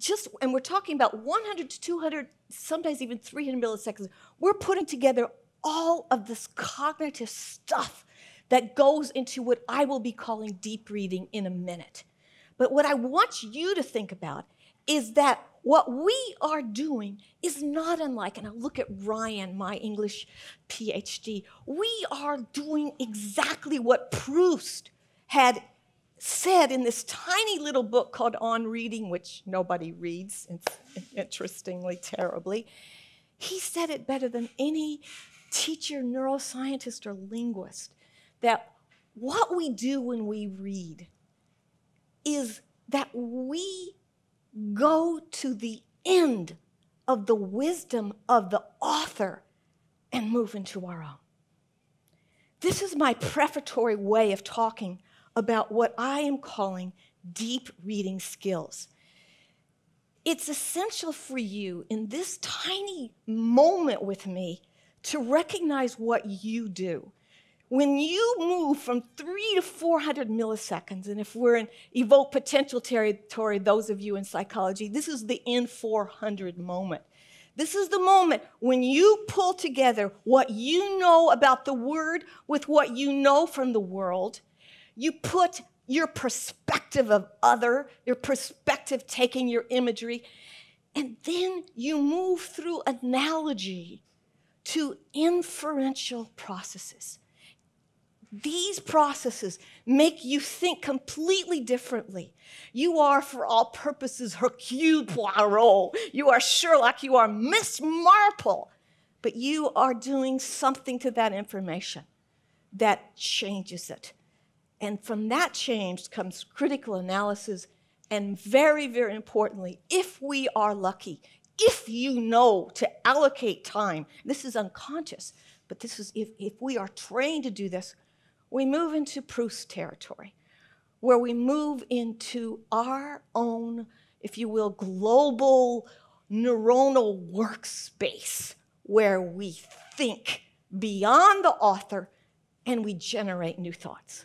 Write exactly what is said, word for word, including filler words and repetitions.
just, and we're talking about one hundred to two hundred, sometimes even three hundred milliseconds, we're putting together all of this cognitive stuff that goes into what I will be calling deep reading in a minute. But what I want you to think about is that what we are doing is not unlike, and I look at Ryan, my English PhD, we are doing exactly what Proust had said in this tiny little book called On Reading, which nobody reads, interestingly, terribly. He said it better than any teacher, neuroscientist, or linguist, that what we do when we read is that we go to the end of the wisdom of the author and move into our own. This is my prefatory way of talking about what I am calling deep reading skills. It's essential for you in this tiny moment with me to recognize what you do. When you move from three to four hundred milliseconds, and if we're in evoke potential territory, those of you in psychology, this is the N four hundred moment. This is the moment when you pull together what you know about the word with what you know from the world. You put your perspective of other, your perspective taking your imagery, and then you move through analogy to inferential processes. These processes make you think completely differently. You are, for all purposes, Hercule Poirot. You are Sherlock. You are Miss Marple. But you are doing something to that information that changes it. And from that change comes critical analysis. And very, very importantly, if we are lucky, if you know to allocate time, this is unconscious, but this is if, if we are trained to do this, we move into Proust territory, where we move into our own, if you will, global neuronal workspace, where we think beyond the author and we generate new thoughts.